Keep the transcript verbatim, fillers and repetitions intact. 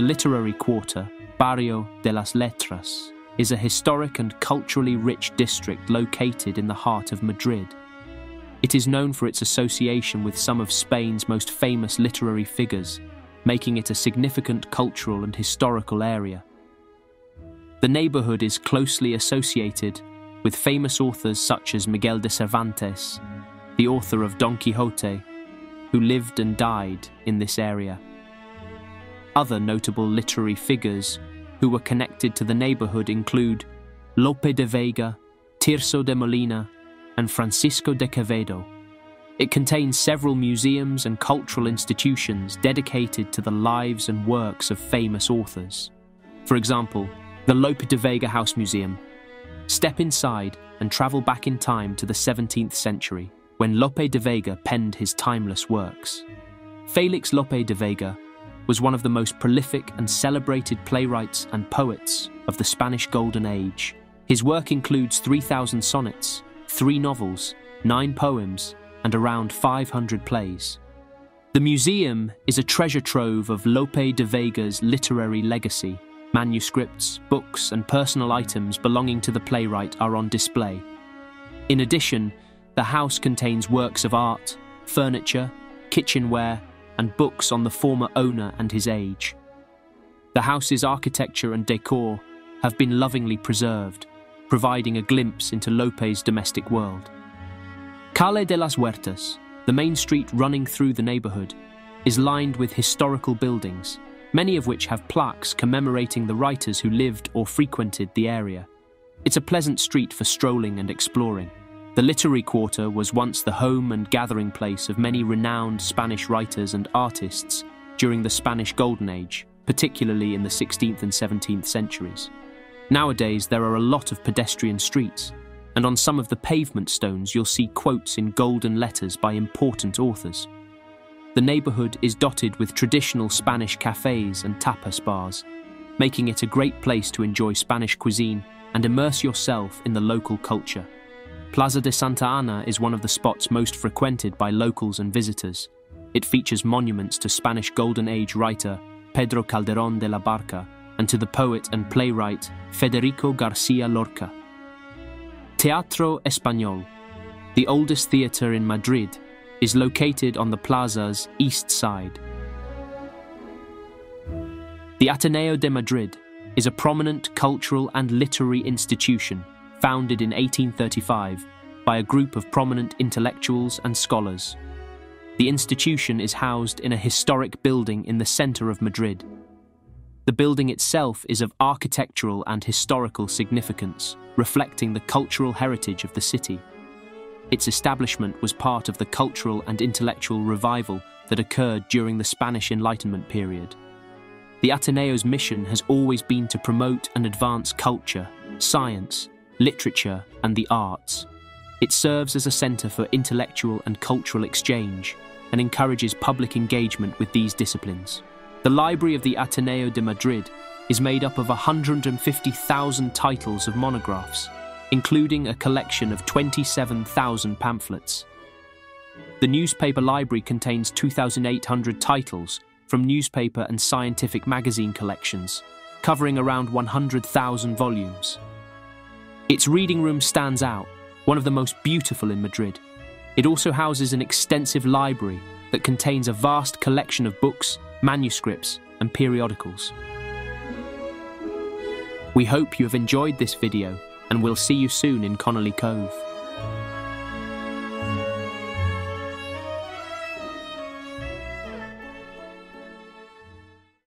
The literary quarter, Barrio de las Letras, is a historic and culturally rich district located in the heart of Madrid. It is known for its association with some of Spain's most famous literary figures, making it a significant cultural and historical area. The neighborhood is closely associated with famous authors such as Miguel de Cervantes, the author of Don Quixote, who lived and died in this area. Other notable literary figures who were connected to the neighborhood include Lope de Vega, Tirso de Molina, and Francisco de Quevedo. It contains several museums and cultural institutions dedicated to the lives and works of famous authors. For example, the Lope de Vega House Museum. Step inside and travel back in time to the seventeenth century, when Lope de Vega penned his timeless works. Félix Lope de Vega was one of the most prolific and celebrated playwrights and poets of the Spanish Golden Age. His work includes three thousand sonnets, three novels, nine poems, and around five hundred plays. The museum is a treasure trove of Lope de Vega's literary legacy. Manuscripts, books, and personal items belonging to the playwright are on display. In addition, the house contains works of art, furniture, kitchenware, and books on the former owner and his age. The house's architecture and decor have been lovingly preserved, providing a glimpse into Lope's domestic world. Calle de las Huertas, the main street running through the neighborhood, is lined with historical buildings, many of which have plaques commemorating the writers who lived or frequented the area. It's a pleasant street for strolling and exploring. The literary quarter was once the home and gathering place of many renowned Spanish writers and artists during the Spanish Golden Age, particularly in the sixteenth and seventeenth centuries. Nowadays, there are a lot of pedestrian streets, and on some of the pavement stones you'll see quotes in golden letters by important authors. The neighborhood is dotted with traditional Spanish cafes and tapas bars, making it a great place to enjoy Spanish cuisine and immerse yourself in the local culture. Plaza de Santa Ana is one of the spots most frequented by locals and visitors. It features monuments to Spanish Golden Age writer Pedro Calderón de la Barca and to the poet and playwright Federico García Lorca. Teatro Español, the oldest theatre in Madrid, is located on the plaza's east side. The Ateneo de Madrid is a prominent cultural and literary institution founded in eighteen thirty-five by a group of prominent intellectuals and scholars. The institution is housed in a historic building in the center of Madrid. The building itself is of architectural and historical significance, reflecting the cultural heritage of the city. Its establishment was part of the cultural and intellectual revival that occurred during the Spanish Enlightenment period. The Ateneo's mission has always been to promote and advance culture, science, literature, and the arts. It serves as a center for intellectual and cultural exchange and encourages public engagement with these disciplines. The library of the Ateneo de Madrid is made up of one hundred fifty thousand titles of monographs, including a collection of twenty-seven thousand pamphlets. The newspaper library contains two thousand eight hundred titles from newspaper and scientific magazine collections, covering around one hundred thousand volumes. Its reading room stands out, one of the most beautiful in Madrid. It also houses an extensive library that contains a vast collection of books, manuscripts, and periodicals. We hope you have enjoyed this video, and we'll see you soon in Connolly Cove.